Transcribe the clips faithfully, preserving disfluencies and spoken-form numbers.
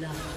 love.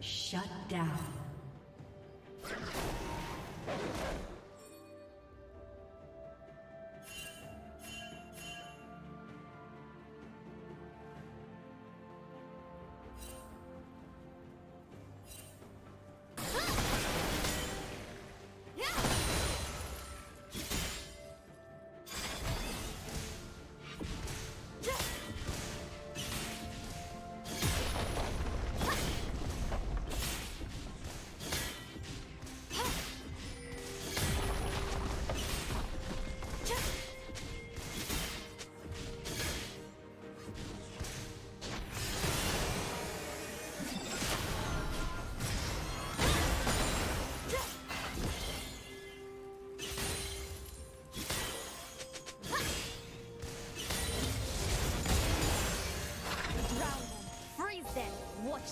Shut down.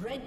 Red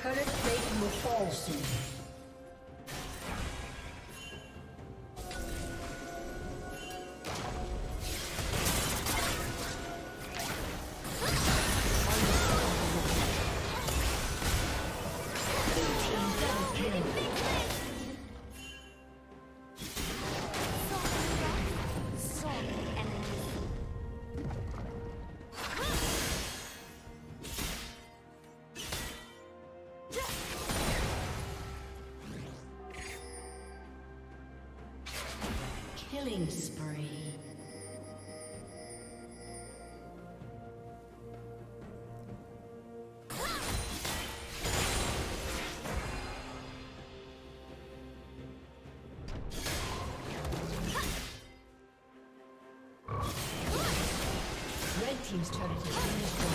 Turret plate will fall soon. Killing spree. Red team's turret has been destroyed.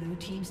Blue team's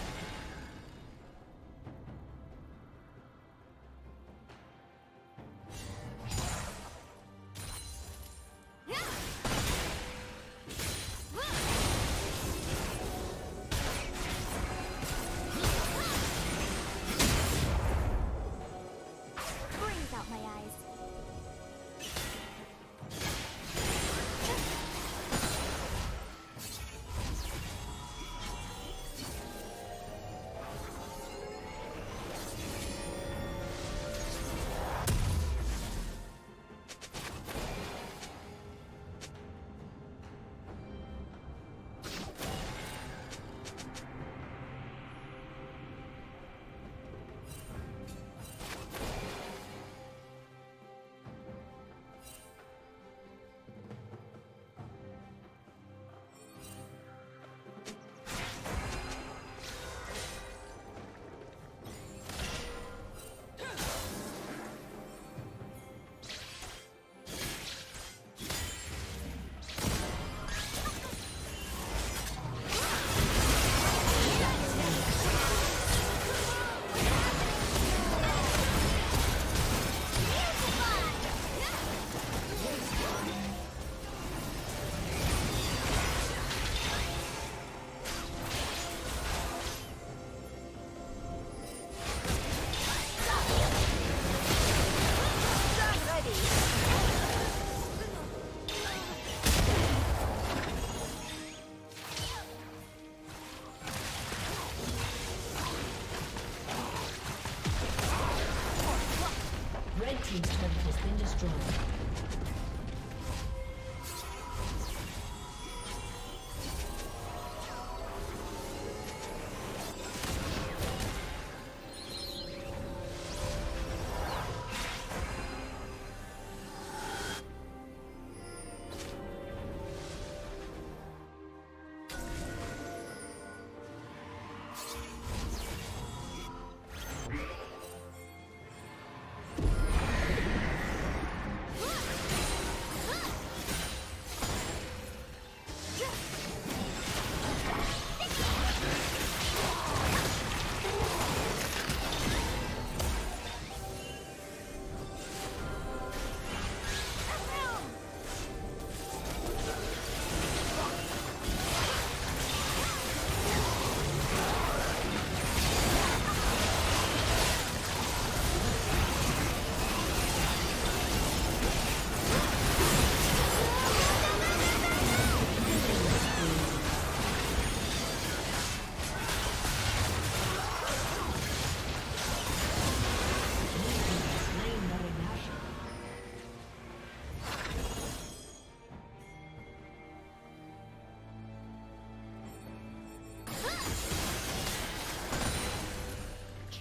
Team's turret has been destroyed.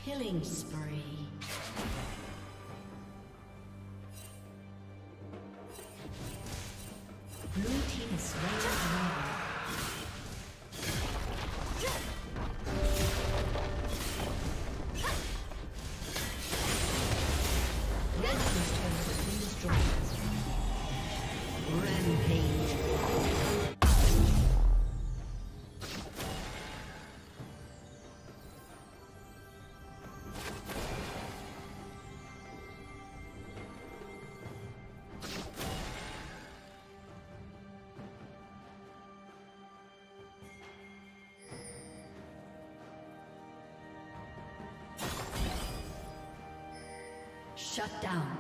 Killing spree. Shut down.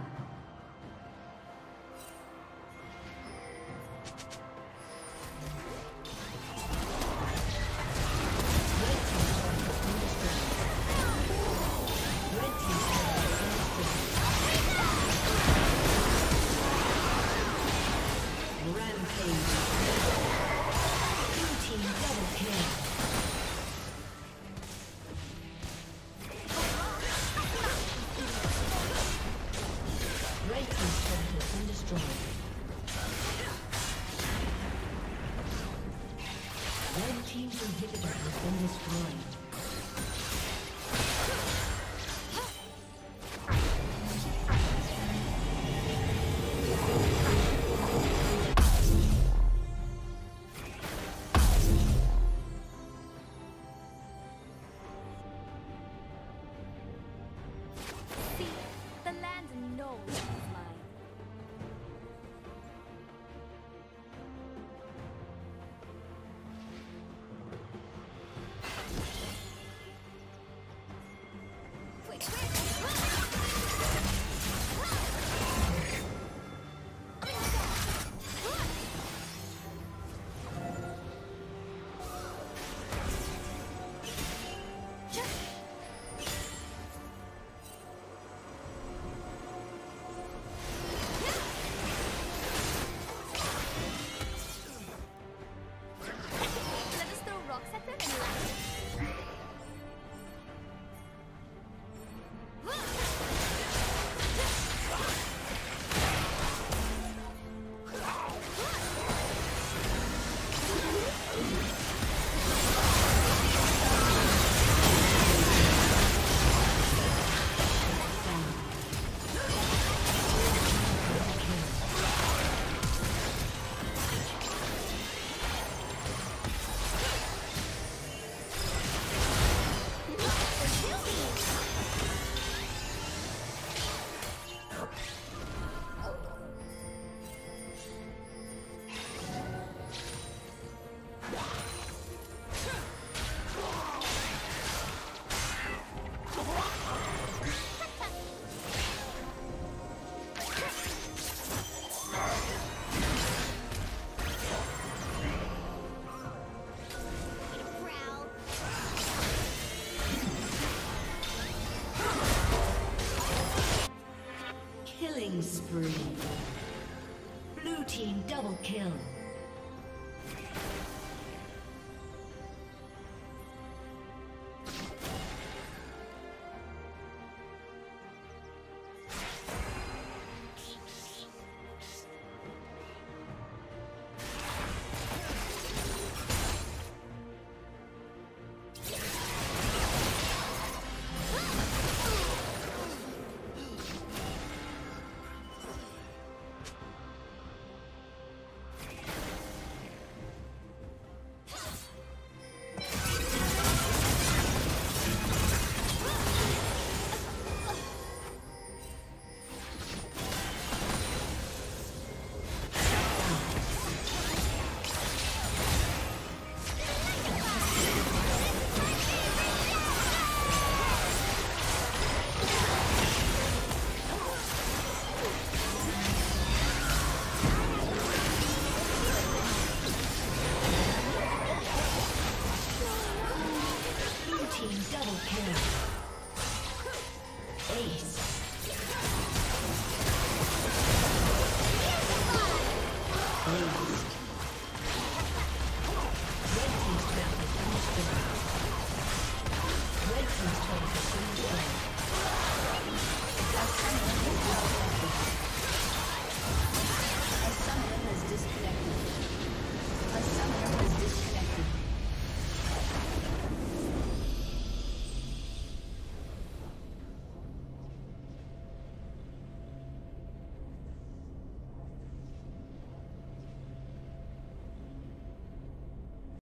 Spree. Blue team double kill. Ace.